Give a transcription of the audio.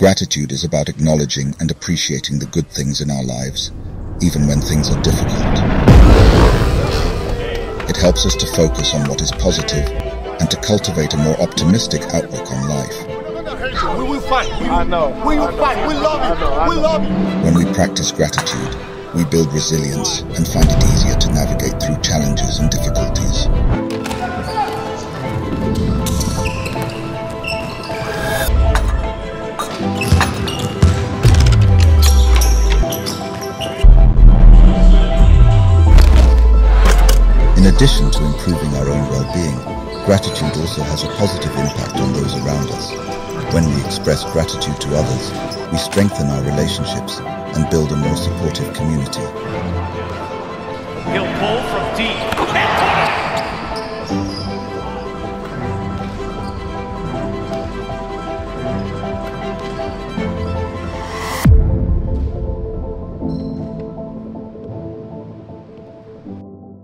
Gratitude is about acknowledging and appreciating the good things in our lives, even when things are difficult. It helps us to focus on what is positive and to cultivate a more optimistic outlook on life. We will fight. I know. We will fight. We love you. We love you. When we practice gratitude, we build resilience and find it easier to navigate through challenges and difficulties. In addition to improving our own well-being, gratitude also has a positive impact on those around us. When we express gratitude to others, we strengthen our relationships and build a more supportive community. He'll pull from deep.